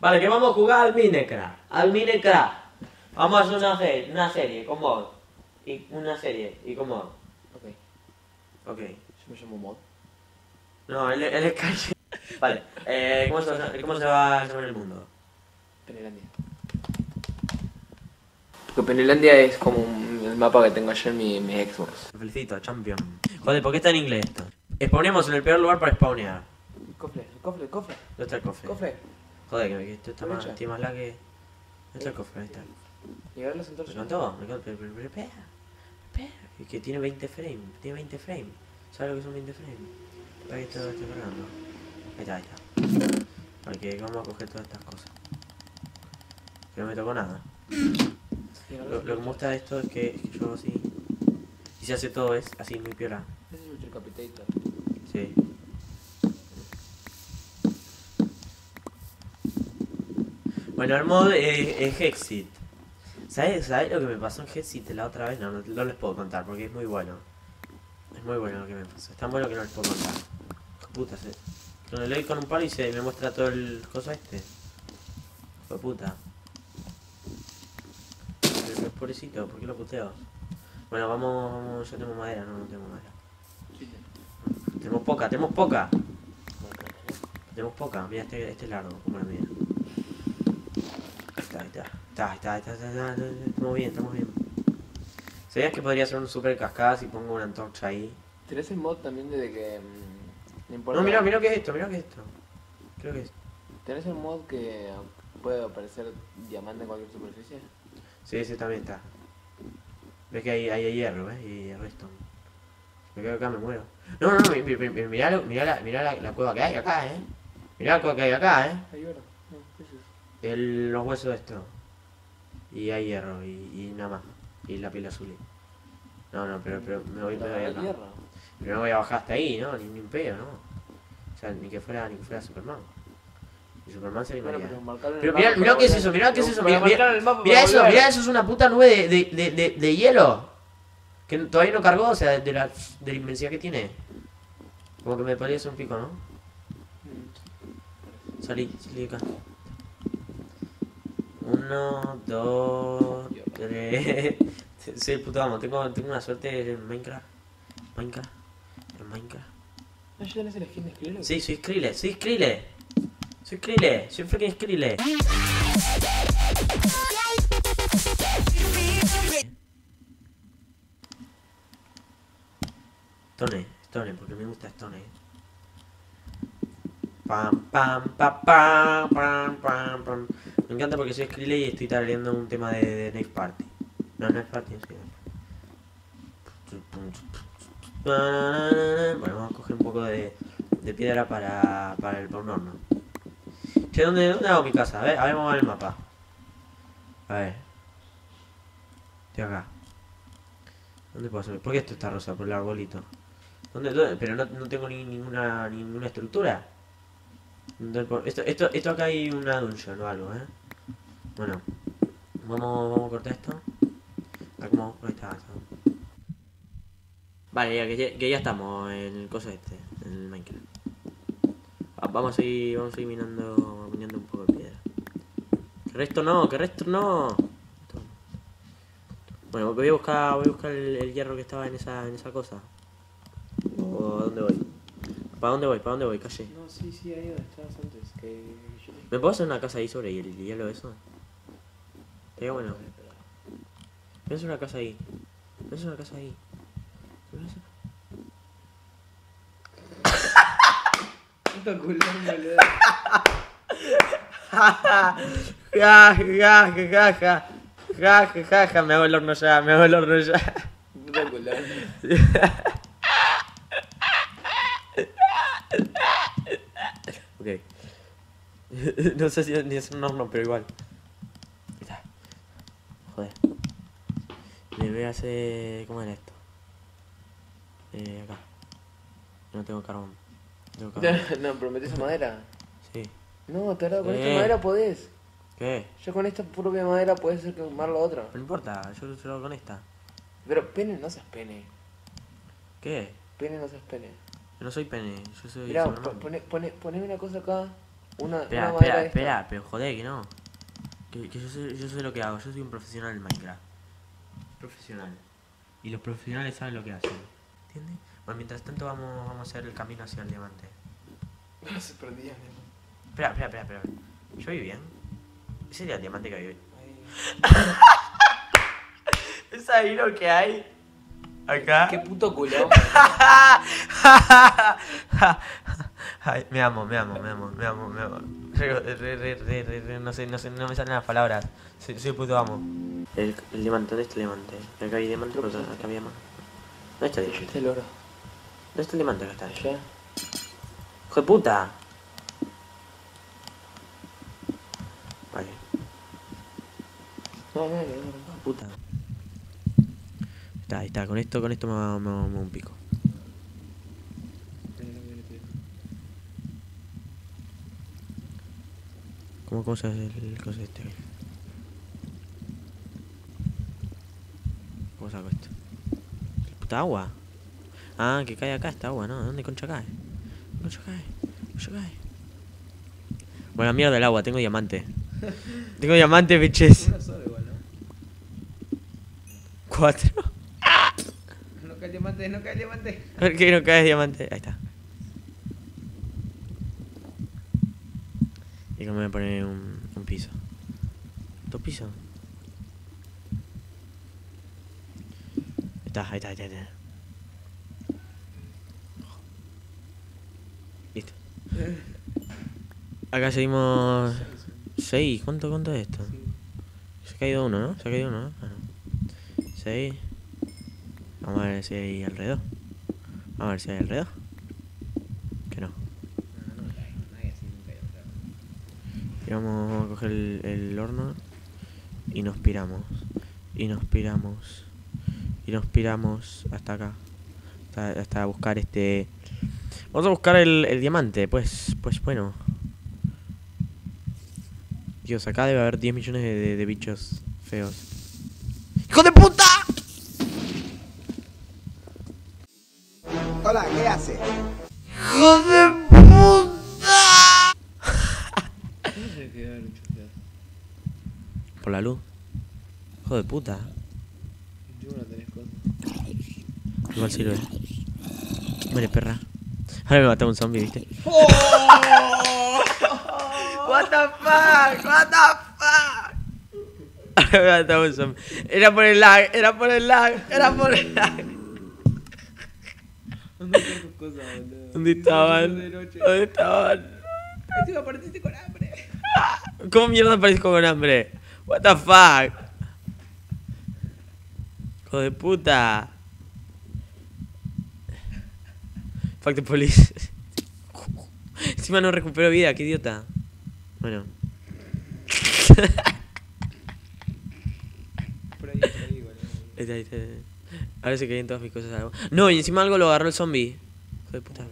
Vale, que vamos a jugar al Minecraft. Al Minecraft. Vamos a hacer una serie con mod. Y una serie y con mod. Ok. ¿Se me llama mod? No, él es calle. Vale, ¿cómo se va a llamar el mundo? Penelandia. Porque Penelandia es como el mapa que tengo yo en mi Xbox. Te felicito, champion. Joder, ¿por qué está en inglés esto? Spawnemos en el peor lugar para spawnear. El cofre. ¿Dónde está el cofre? Joder, que esto está más, tiene más lag que... ¿Dónde está el cofre? Ahí está. Llegarlos entonces. Me encantó, espera. Es que tiene 20 frames, ¿Sabes lo que son 20 frames? Ahí está, lo estoy cargando. Ahí está. Porque vamos a coger todas estas cosas. Que no me tocó nada. Lo que me gusta de esto es que yo hago así. Y se hace todo, es así, muy piola. Ese es el capitadito. Sí. Bueno, el mod es Hexit. ¿Sabes lo que me pasó en Hexit la otra vez? No les puedo contar porque es muy bueno. Es muy bueno lo que me pasó. Es tan bueno que no les puedo contar. Puta, le doy con un palo y se me muestra todo el cosa este. Fue puta. Pobrecito, ¿por qué lo puteo? Bueno, vamos. Yo tengo madera, no tengo madera. Sí. Tenemos poca. Mira, este es largo, como la mía. Está. Estamos bien. ¿Sabías que podría ser un super cascada si pongo una antorcha ahí? ¿Tenés el mod también de que... no, mira que es esto, Creo que es... ¿Tenés el mod que puede aparecer diamante en cualquier superficie? Sí, ese también está. Ves que hay hierro, ¿eh? Y redstone. Me quedo acá, me muero. No, mirá la cueva que hay acá, ¿eh? Hay oro. Los huesos de esto. Y hay hierro, y nada más. Y la piel azul. Pero me voy acá. Pero no voy a bajar hasta ahí, ¿no? Ni un pedo, ¿no? O sea, ni que fuera Superman. Superman se animaría. Pero mirá qué es eso, mirá eso, es una puta nube de hielo. Que todavía no cargó, o sea, de la inmensidad que tiene. Como que me parece un pico, ¿no? Salí de acá. 1, 2, 3. Soy el puto amo, tengo una suerte en Minecraft. ¿No tenés el skin de Skrillex? Sí, soy Skrillex, soy fucking Skrillex. Stone, porque me gusta Stone. Pam. Me encanta porque soy Skrillex y estoy tarareando un tema de Next Party. Bueno, vamos a coger un poco de piedra para el porno, ¿no? Che, ¿dónde hago mi casa? A ver, vamos a ver el mapa. A ver. Estoy acá. ¿Dónde puedo subir? ¿Por qué esto está rosa? Por el arbolito. ¿Dónde? Pero no tengo ninguna estructura. Esto acá hay una dungeon o algo, ¿eh? Bueno. Vamos a cortar esto. Ahí está. Vale, ya que estamos en el coso este. En el Minecraft. Vamos a ir minando un poco de piedra. Que resto no. Bueno, voy a buscar el hierro que estaba en esa cosa. ¿O dónde voy? ¿Para dónde voy? Calle. No, sí, ahí donde estabas antes. ¿Me puedo hacer una casa ahí sobre el hielo de eso? Estaría bueno. Me hace una casa ahí. Ja. Me hago el horno ya. Ok. No sé si es un horno, pero igual. Joder. Le voy a hacer... ¿Cómo era esto? Acá. No tengo carbón. No, pero metés madera. Sí. No, te verdad, con esta madera podés. ¿Qué? Yo con esta propia madera podés hacer quemar la otra. No importa, yo lo hago con esta. Pero pene no seas pene. ¿Qué? Pene no seas pene. Yo no soy pene, yo soy... Mirá, poneme una cosa acá. Espera, espera, espera, pero joder, que no. Que yo sé lo que hago, yo soy un profesional en Minecraft. Profesional. Y los profesionales saben lo que hacen. ¿Entiendes? Bueno, mientras tanto vamos a hacer el camino hacia el diamante. No se perdían, ¿no? Espera. ¿Yo vi bien? Ese era el diamante que había hoy. ¿Es ahí lo que hay? Acá. Qué puto culo. Ay, me amo. No sé, no me salen las palabras. Soy puto amo. El diamante, ¿dónde está el diamante? Acá hay diamante, pero acá había más. ¿Dónde está el diamante? Este es el oro. ¿Dónde está el diamante? Acá está. ¿Sí? ¡Hijo de puta! Vale. No. Puta. Ahí está. Con esto me va un pico. ¿Cómo se hace el coso este? ¿Cómo saco esto? ¿Puta agua? Ah, que cae acá esta agua, ¿no? ¿Dónde concha cae? No cae. Bueno, mierda el agua, tengo diamante. Tengo diamante, biches. Uno solo igual, ¿no? 4. No cae diamante. ¿Por qué no cae diamante? Ahí está. Y que me voy a poner un piso. 2 pisos. Ahí está. Listo. Acá seguimos... 6. ¿Cuánto es esto? Sí. Se ha caído uno, ¿no? Ah, no. 6. Vamos a ver si hay alrededor. Que no. Y vamos a coger el horno y nos piramos hasta acá. Hasta buscar este... Vamos a buscar el diamante, pues bueno. Dios, acá debe haber 10 millones de bichos feos. ¡Hijo de puta! Hola, ¿qué hace? ¡Hijo de puta! Por la luz. ¡Hijo de puta! Igual sirve. Muere, perra. Ahora me mató un zombie, ¿viste? Oh. What the fuck. Ahora me mató un zombie. Era por el lag. ¿Dónde están tus cosas, boludo? ¿Dónde estaban? Ay, tú apareciste con hambre. ¿Cómo mierda aparezco con hambre? What the fuck. Hijo de puta. Fuck the police. Encima no recupero vida, qué idiota. Bueno. Por ahí, bueno. Ahí. Ahora se caen todas mis cosas. Algo. No, y encima algo lo agarró el zombie. Hijo de puta.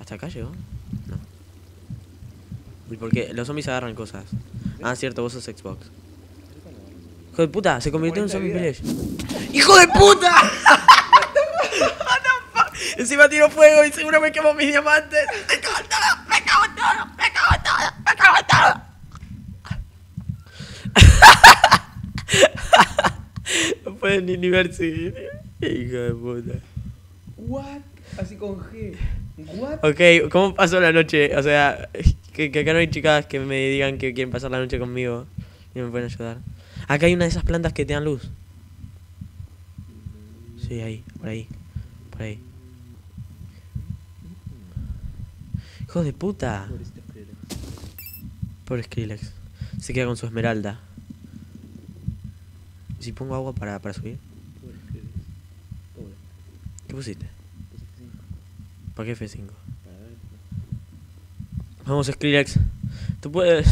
¿Hasta acá llegó? No. ¿Y por qué? Los zombies agarran cosas. Ah, cierto, vos sos Xbox. Hijo de puta, se convirtió en un zombie village. ¡Hijo de puta! Encima tiro fuego y seguro me quemo mis diamantes. Me cago en todo. No pueden ni ver si... Hijo de puta. What? Así con G. What? Ok, ¿cómo pasó la noche? O sea, que acá no hay chicas que me digan que quieren pasar la noche conmigo y me pueden ayudar. Acá hay una de esas plantas que te dan luz. Sí, ahí, por ahí. ¡Hijo de puta! Pobre Skrillex. Se queda con su esmeralda. ¿Y si pongo agua para subir? Pobre Skrillex. Pobre. ¿Qué pusiste? F5. ¿Para qué F5? Para ver. Vamos, Skrillex. Tú puedes.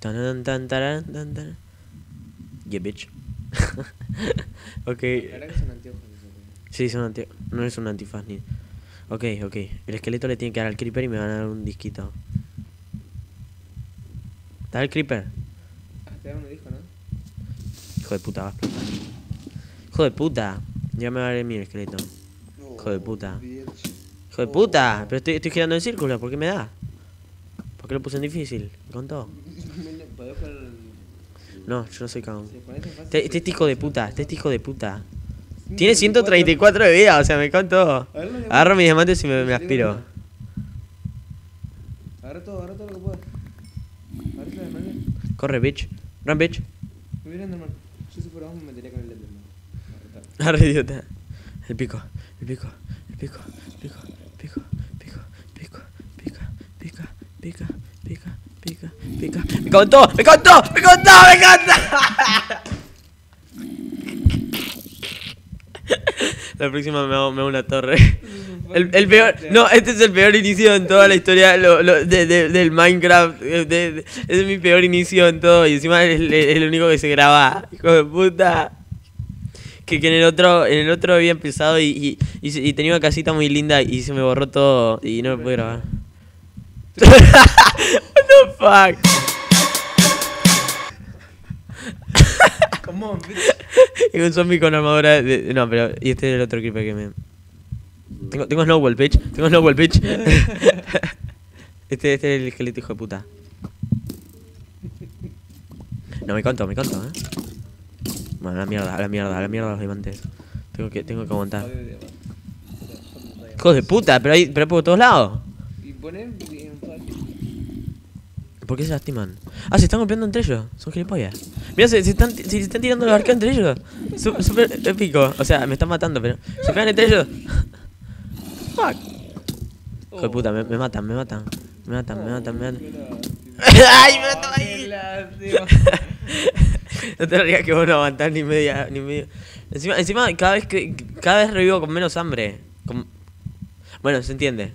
Tan. Yeah, bitch. Ok. Sí, son antiojos. No es un antifaz ni... Ok. El esqueleto le tiene que dar al creeper y me van a dar un disquito. Dale al creeper. Ah, te da un disco, ¿no? Hijo de puta, vas a explotar. Hijo de puta. Ya me va a dar el mío esqueleto. Hijo de puta. Hijo de puta. Pero estoy girando en círculo, ¿por qué me da? qué lo puse en difícil? ¿Contó? No, yo no soy cagón. Este hijo de puta, este hijo de puta. Tiene 134 de vida, o sea, me contó. Agarro mis diamantes y me aspiro. Agarra todo lo que puedas. Corre, bitch. Run, bitch. Me voy a Enderman. Yo si fuera vos me metería con el Enderman. Arre, idiota. El pico, el pico, el pico, el pico, pico, pico, pico, pica, pica, pica, pica, pica, pica. ¡Me contó! ¡Me contó! ¡Me contó! ¡Me contó! La próxima me hago una torre. El peor, no, este es el peor inicio en toda la historia del Minecraft. Es mi peor inicio en todo. Y encima es el único que se graba. Hijo de puta. Que en el otro había empezado y tenía una casita muy linda y se me borró todo y no me pude grabar. What the fuck? Come on, bitch. Y un zombie con armadura de... No, pero... Y este es el otro creeper que me... Tengo snowball, bitch. Tengo snowball, bitch. Este es el esqueleto, hijo de puta. No, me contó, ¿eh? Bueno, a la mierda los diamantes. Tengo que aguantar. Hijos de puta, pero hay por todos lados. ¿Por qué se lastiman? Ah, se están golpeando entre ellos. Son gilipollas. Mirá, se están tirando los arcos entre ellos. Súper épico. O sea, me están matando, pero... Se pegan entre ellos. Fuck. Hijo de puta, me matan. ¡Ay, me mató ahí! No te rías que vos no aguantás ni media. Encima cada vez revivo con menos hambre. Bueno, se entiende.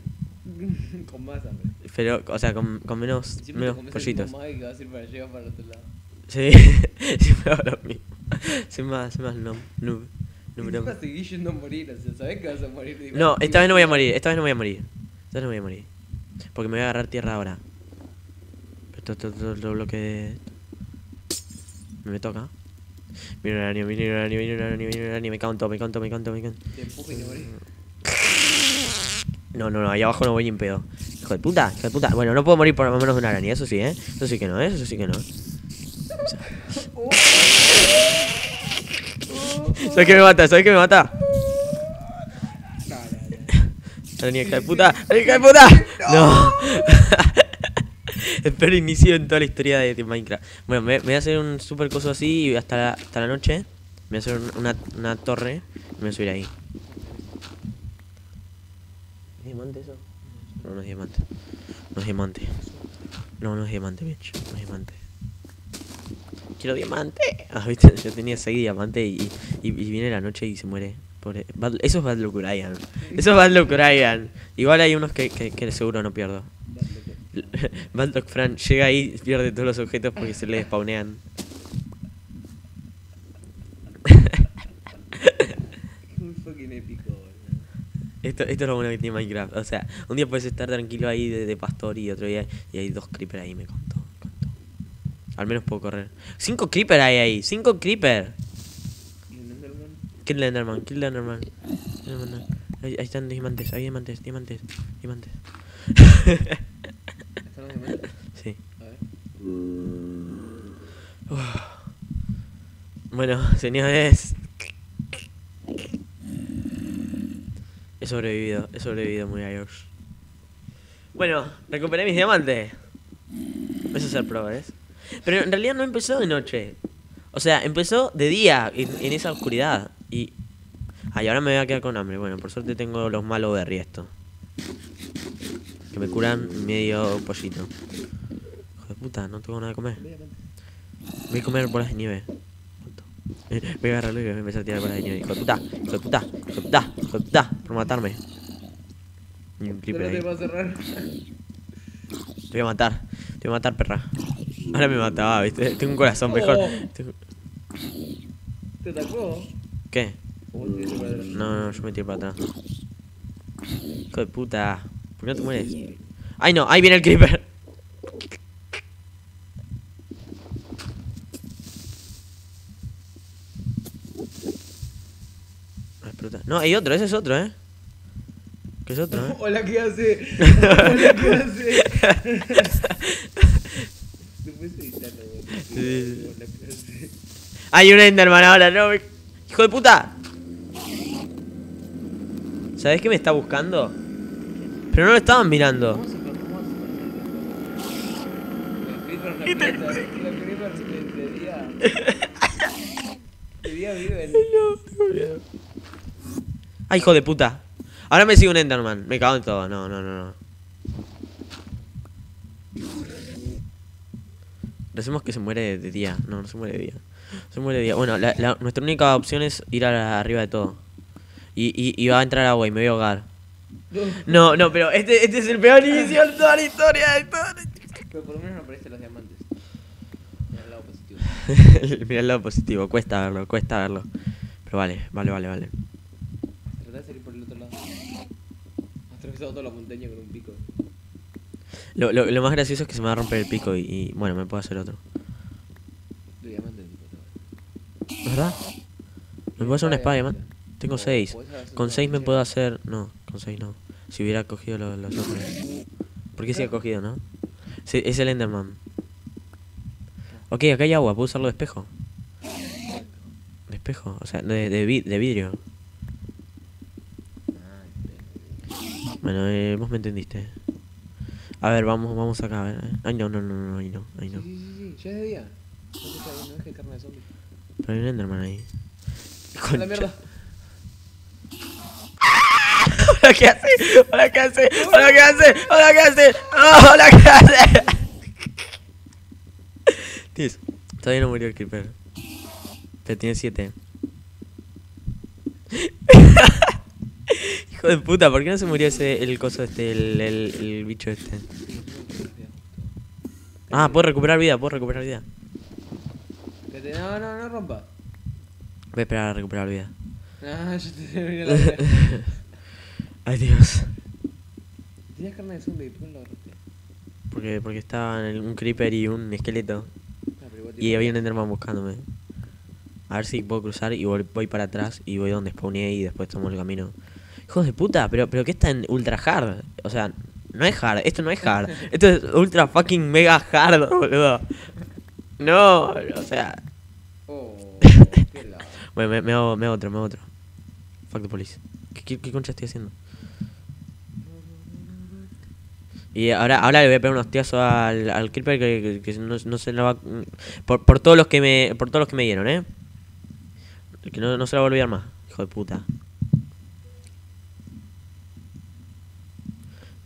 Con más hambre. Pero, o sea, con menos pollitos. Que vas a ir para llegar para otro lado. Sí, siempre hago lo mismo. Soy más noob. Nunca seguí yendo a morir, o sea, sabés que vas a morir. No, esta vez no voy a morir. Porque me voy a agarrar tierra ahora. Todo lo que... Me toca. Viene un año, me canto. Te empujo y te morí. No, ahí abajo no voy ni en pedo. Hijo de puta. Bueno, no puedo morir por lo menos de una araña, eso sí, ¿eh? Eso sí que no. ¿Sabes qué me mata? Araña, hija de puta. No. El peor inicio en toda la historia de Minecraft. Bueno, me voy a hacer un super coso así y hasta la noche me voy a hacer una torre y me voy a subir ahí. ¿Es diamante eso? No es diamante, bitch. No es diamante. ¡Quiero diamante! Ah, viste, yo tenía 6 diamantes y viene la noche y se muere. Pobre. Eso es Bad Lucrayan. Igual hay unos que seguro no pierdo. Bad Lucrayan llega ahí y pierde todos los objetos porque se le spawnean. Muy fucking épico, boludo. Esto es lo bueno que tiene Minecraft. O sea, un día puedes estar tranquilo ahí de pastor y otro día y hay 2 creepers ahí, me contó. Al menos puedo correr. 5 creepers hay ahí, 5 creepers. ¿Y el Enderman? Kill the Enderman. Ahí están diamantes, hay diamantes. Sí. A ver. Bueno, señores. He sobrevivido muy a Dios. Bueno, recuperé mis diamantes. Eso es ser pro, ¿ves? Pero en realidad no empezó de noche. O sea, empezó de día, en esa oscuridad. Y ahora me voy a quedar con hambre. Bueno, por suerte tengo los malos de riesto. Que me curan medio pollito. Hijo de puta, no tengo nada de comer. Voy a comer bolas de nieve. Voy a agarrarlo y voy a empezar a tirar bolas de nieve. Hijo de puta. Por matarme. Y un clip ahí. Te voy a matar, perra. Ahora me mataba, viste. Tengo un corazón mejor. ¿Te atacó? ¿Qué? No, yo me tiré para atrás. Hijo de puta. ¿Por qué no te mueres? ¡Ay no! ¡Ahí viene el creeper! No, hay otro, ese es otro, ¿eh? es otro, ¿eh? Hola, ¿qué hace? Hola, ¿qué hace? No puedes editarlo, güey. Hola, ¿qué hace? Hay un Enderman ahora, no. ¡Hijo de puta! ¿Sabés qué me está buscando? Pero no lo estaban mirando. Ay, hijo de puta. Ahora me sigue un Enderman. Me cago en todo. No, no, no, no. Decimos que se muere de día. No, no se muere de día. Se muere de día. Bueno, nuestra única opción es ir arriba de todo. Y va a entrar agua y me voy a ahogar. No, no, pero este es el peor inicio de toda la historia. Pero por lo menos no aparecen los diamantes. Mira el lado positivo. Mira el lado positivo. Cuesta verlo, cuesta verlo. Pero vale, vale, vale, vale. Tratá de salir por el otro lado. Has atravesado toda la montaña con un pico. Lo más gracioso es que se me va a romper el pico y bueno, me puedo hacer otro. De diamante. ¿Verdad? Me puedo hacer una espada de diamante. Tengo 6. Con 6 me puedo hacer... No, con 6 no. Si hubiera cogido los otros. ¿Por qué se ha cogido, no? Sí, es el Enderman. Ok, acá hay agua. ¿Puedo usarlo de espejo? ¿De espejo? O sea, de vidrio. Bueno, vos me entendiste. A ver, vamos acá. A ver. Ay, no, no, no, no, ahí no, ahí no. Sí, ya es de día. No dejes carne de zombie. Pero hay un Enderman ahí. ¡Con la mierda! Hola, ¿qué hace? Hola, ¿qué hace? Hola, ¿qué hace? Hola, ¿qué hace? Hola, ¿qué hace? Tis, todavía no murió el creeper. Pero tiene 7. Hijo de puta, ¿por qué no se murió el coso este, el bicho este? Ah, puedo recuperar vida, puedo recuperar vida. No, no, no rompa. Voy a esperar a recuperar vida. Ah, yo te terminé la vida. Ay, Dios. Tenías carne de zombie, ¿por qué lo agarraste? Porque estaban un creeper y un esqueleto. Y había un Enderman buscándome. A ver si puedo cruzar y voy para atrás y voy donde spawné y después tomo el camino. Hijos de puta, pero que está en ultra hard. O sea, no es hard, esto no es hard. Esto es ultra fucking mega hard, boludo. No, o sea. Oh, qué lado. Bueno, me hago otro. Fuck the police. ¿Qué concha estoy haciendo? Y ahora le voy a pegar unos tiazos al creeper que no se la va... Por todos los que me dieron, ¿eh? Que no se la va a olvidar más, hijo de puta.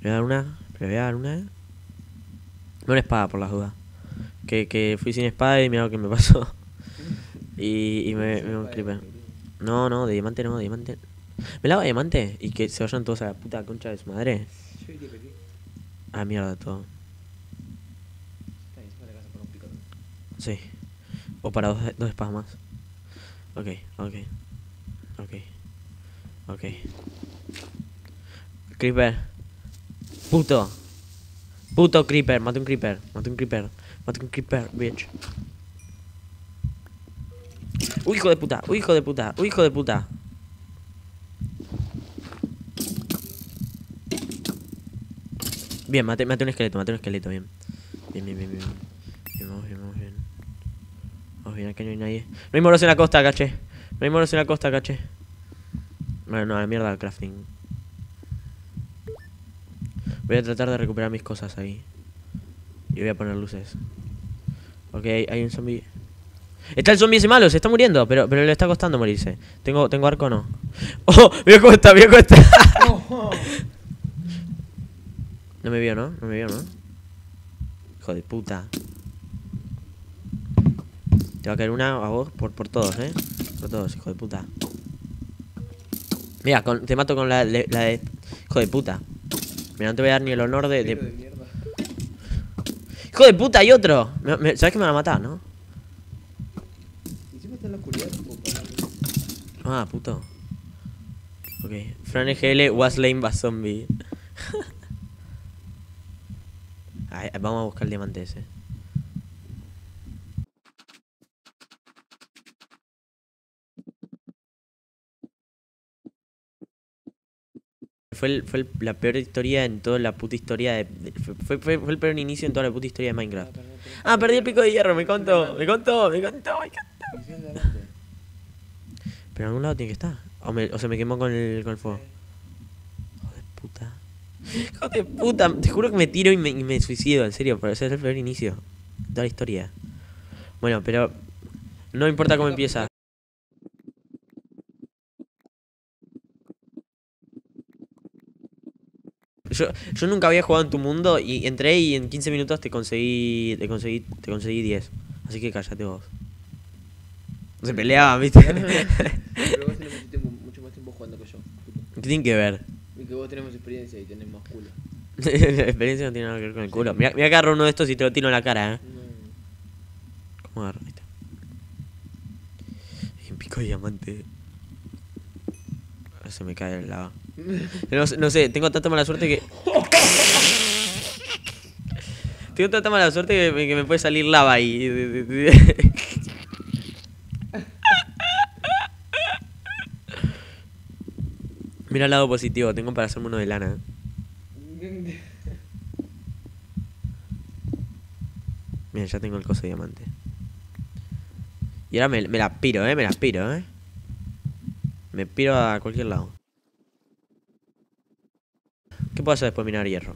Le voy a dar una... No una espada, por las dudas. Que fui sin espada y mira lo que me pasó. Y me un creeper. No, no, de diamante no, de diamante... ¿Me lava diamante? Y que se vayan todos a la puta concha de su madre. Yo diría que sí. Ah, mierda, todo. Está encima de la casa por un pico. Sí. O para dos espadas más. Ok. Creeper. Puto. Puto creeper. Mate un creeper, bitch. Uy, hijo de puta. Bien, maté un esqueleto, bien. Bien. Vamos bien. Vamos bien, acá no hay nadie. No hay moros en la costa, caché. Bueno, no, a la mierda el crafting. Voy a tratar de recuperar mis cosas ahí. Y voy a poner luces. Ok, hay un zombie. Está el zombie ese malo, se está muriendo, pero le está costando morirse. ¿Tengo arco o no? ¡Oh! ¡Veo cómo está! No me vio, ¿no? Hijo de puta. Te va a caer una a vos por todos, ¿eh? Por todos, hijo de puta. Mira, te mato con la de... Hijo de puta. Mira, no te voy a dar ni el honor de... Hijo de puta, hay otro. Sabes que me van a matar, ¿no? Ah, puto. Ok. Fran EGL was lame by zombie. Vamos a buscar el diamante ese. fue la peor historia en toda la puta historia de... Fue el peor inicio en toda la puta historia de Minecraft. Ah, perdí el pico de hierro, me contó. Pero en algún lado tiene que estar. O se me quemó con el fuego. Hijo de puta. Hijo de puta, te juro que me tiro y me suicido, en serio. Pero ese es el peor inicio de toda la historia. Bueno, pero... no importa cómo empieza. Yo nunca había jugado en tu mundo y entré y en 15 minutos te conseguí 10. Así que cállate vos. Se peleaban, ¿viste? Pero vos tenés mucho más tiempo jugando que yo. ¿Qué tiene que ver? Y que vos tenemos experiencia y tenés más culo. La experiencia no tiene nada que ver con el culo. Mirá que agarro uno de estos y te lo tiro en la cara, ¿eh? No. ¿Cómo agarro? Ahí está. Hay un pico de diamante. Ahora se me cae el lava. No sé, tengo tanta mala suerte que... tengo tanta mala suerte que me puede salir lava ahí. Mira el lado positivo, tengo para hacerme uno de lana. Mira, ya tengo el coso de diamante. Y ahora me la piro, me la piro, Me piro a cualquier lado. ¿Qué puedo hacer después de minar hierro?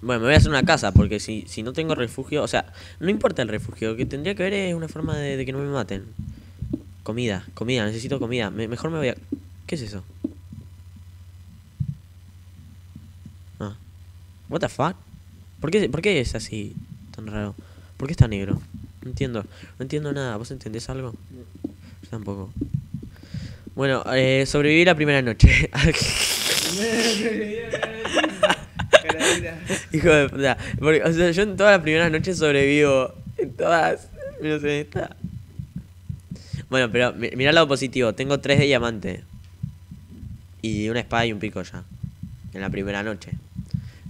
Bueno, me voy a hacer una casa, porque si no tengo refugio... O sea, no importa el refugio, lo que tendría que ver es una forma de que no me maten. Comida, necesito comida. Mejor me voy a... ¿Qué es eso? Ah. What the fuck? ¿Por qué es así tan raro? ¿Por qué está negro? No entiendo nada. ¿Vos entendés algo? No. Yo tampoco. Bueno, sobreviví la primera noche. Hijo de puta. O sea, yo en todas las primeras noches sobrevivo. En todas. No sé, está. Bueno, pero mirá el lado positivo. Tengo 3 de diamante. Y una espada y un pico ya. En la primera noche.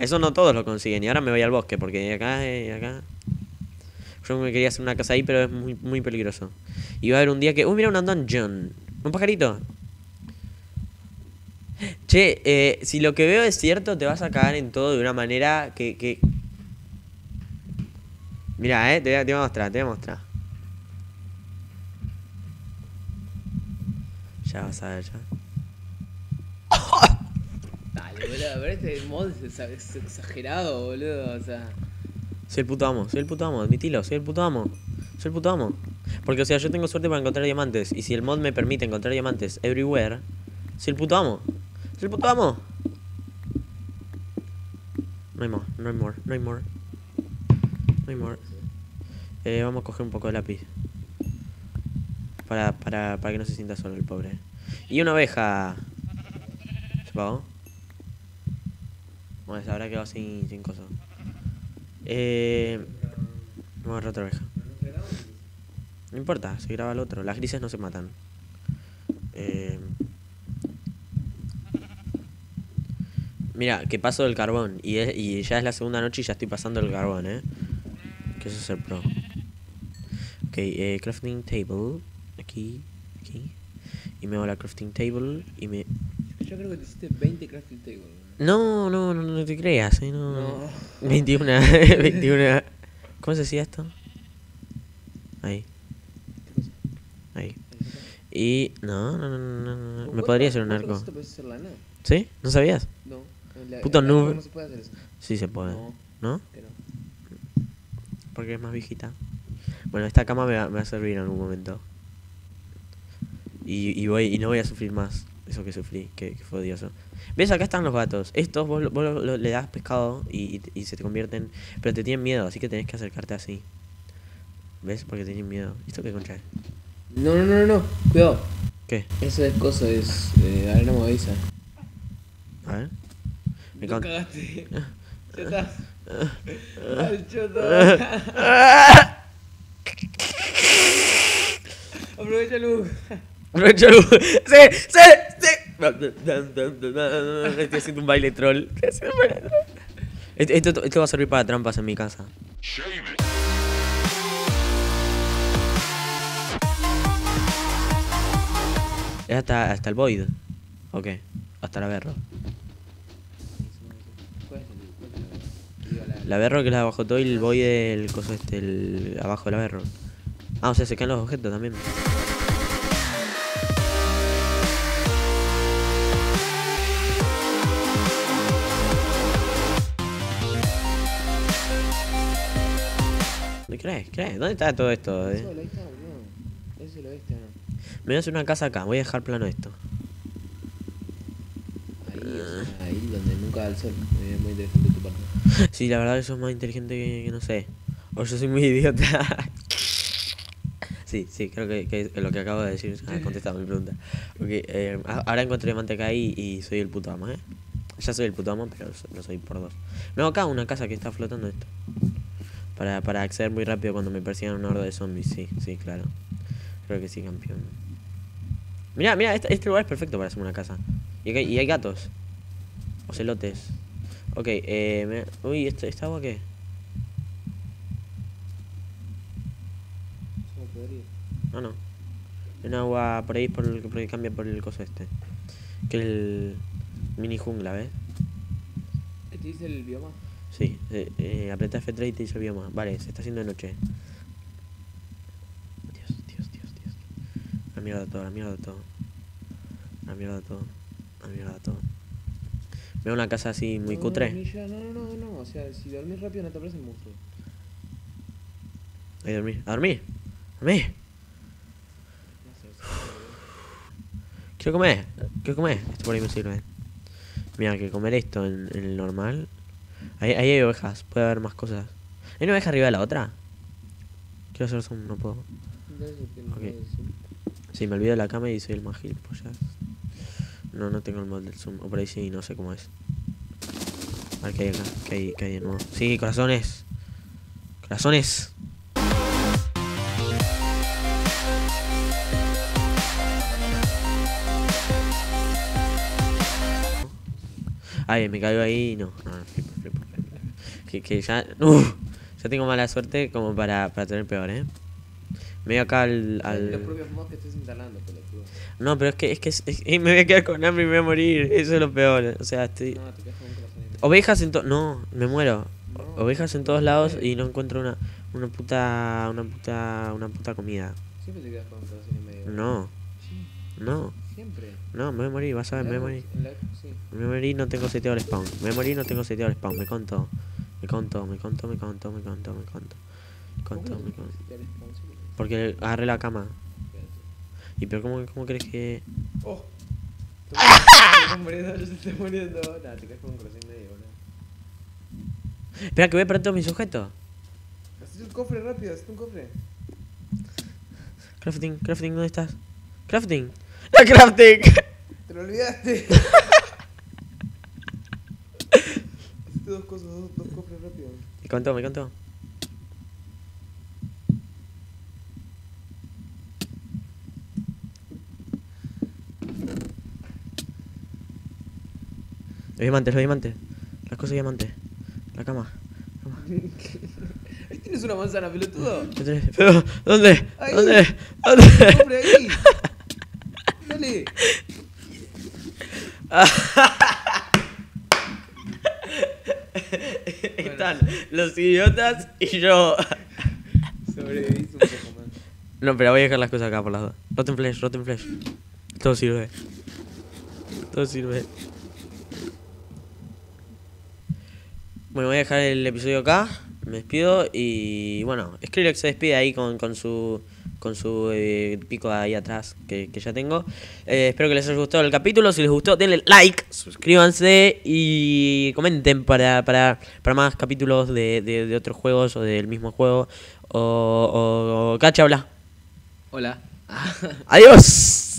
Eso no todos lo consiguen. Y ahora me voy al bosque. Porque acá... Yo me quería hacer una casa ahí, pero es muy, muy peligroso. Y va a haber un día que... ¡Uy, mira, un dungeon! Un pajarito. Che, si lo que veo es cierto, te vas a cagar en todo de una manera que... Mirá, te voy a mostrar. Ya vas a ver, ya. Dale, boludo, pero este mod es exagerado, boludo, o sea... Soy el puto amo, admitilo, soy el puto amo. Porque, o sea, yo tengo suerte para encontrar diamantes. Y si el mod me permite encontrar diamantes everywhere, soy el puto amo. No hay more. Vamos a coger un poco de lápiz. Para que no se sienta solo el pobre. Y una oveja. ¿Se pagó? Bueno, se habrá quedado sin cosas. Vamos a agarrar otra oveja. No importa, se graba el otro. Las grises no se matan. Mira, que paso del carbón. Y ya es la segunda noche y ya estoy pasando el carbón, Que eso es el pro. Ok, crafting table. Aquí. Y me hago la crafting table y me... Yo creo que te hiciste 20 crafting table. No te creas, No. 21. ¿Cómo se hacía esto? Ahí. Y... No. ¿Me podría hacer un arco? ¿Sí? ¿No sabías? No. Puto noob. No se puede hacer eso. Sí se puede. ¿No? Pero... porque es más viejita. Bueno, esta cama me va a servir en algún momento. Y no voy a sufrir más. Eso que sufrí, que fue odioso. ¿Ves? Acá están los gatos. Estos vos le das pescado y se te convierten... Pero te tienen miedo, así que tenés que acercarte así. ¿Ves? Porque tienen miedo. ¿Esto qué concha es? No. Cuidado. ¿Qué? Eso es cosa, es... arena movediza. A ver. Me cagaste. Chota. Chota. Aprovecha luz. ¡Sí! Estoy haciendo un baile troll. Esto va a servir para trampas en mi casa. Es hasta el void. ¿O qué? Hasta la berro. La berro que es la de abajo todo y el boy del coso este, el abajo de la berro. Ah, o sea, se caen los objetos también. ¿Crees? ¿Dónde está todo esto? Eso, ahí está, boludo. Es el oeste, ¿no? Me voy a hacer una casa acá, voy a dejar plano esto. Ahí donde nunca da el sol. Es muy interesante tu parte. Sí, la verdad que sos más inteligente que no sé. O yo soy muy idiota. Sí, creo que lo que acabo de decir ha contestado mi pregunta. Okay, ahora encontré manteca ahí y soy el puto amo, ¿eh? Ya soy el puto amo, pero lo soy por dos. No, acá una casa que está flotando esto. Para acceder muy rápido cuando me persigan una horda de zombies, sí, claro. Creo que sí, campeón. Mirá, este lugar es perfecto para hacer una casa. Y hay gatos. Ocelotes. Ok, uy, ¿esta agua qué? No. Un agua por ahí por el cambia por el coso este. Que es el mini jungla, ¿ves? ¿Este dice el bioma? Sí, apretá F3 y te dice el bioma. Vale, se está haciendo de noche. Dios. La mierda todo. Me da una casa así muy cutre. No, o sea, si dormís rápido no te aparece el monstruo. Ahí dormí. ¡A dormir! Quiero comer. Esto por ahí me sirve. Mira, que comer esto en el normal. Ahí hay ovejas, puede haber más cosas. ¿Hay una oveja arriba de la otra? Quiero hacer zoom, no puedo. Okay. Sí, me olvido de la cama y soy el magil, pues ya. No tengo el mod del zoom. O por ahí sí, no sé cómo es. A ver qué hay acá, qué hay de nuevo. Sí, corazones. Corazones. Ay, me cayó ahí y no. Que ya... ya tengo mala suerte como para tener peor, ¿eh? Me voy acá al... Los propios mods que estés instalando, pelotudo. No, pero es que me voy a quedar con hambre y me voy a morir. Eso es lo peor. O sea, estoy... No, te quedas con un corazón. Ovejas en todos... No, me muero. No, ovejas en todos lados y no encuentro una puta comida. Siempre te quedas con un corazón en medio. No. Sí. No. Siempre. No, me voy a morir, vas a ver, me voy a morir, no tengo seteado el spawn. Me conto. Porque agarré la cama. Y pero ¿cómo crees que...? ¡Oh! Yo te estoy muriendo. Nada, te quedas con un corazón medio, boludo. Espera, que voy a perder todos mis objetos. Hacete un cofre rápido, hacete un cofre. Crafting, ¿dónde estás? Crafting. ¡La crafting! Te lo olvidaste. Hacete dos cosas, dos cofres rápido. Me contó. Los diamantes. Las cosas de diamantes. La cama. Ahí tienes una manzana, pelotudo. Pero, ¿dónde? Ahí. ¿Dónde? ¡Hombre, ahí! ¡Dale! Están los idiotas y yo. Sobrevivís un poco más. No, pero voy a dejar las cosas acá por las dos. Rotten flesh. Todo sirve. Bueno, voy a dejar el episodio acá, me despido y bueno, Skrillex se despide ahí con su pico ahí atrás que ya tengo. Espero que les haya gustado el capítulo, si les gustó denle like, suscríbanse y comenten para más capítulos de otros juegos o del mismo juego o Cacha, habla. Hola. Adiós.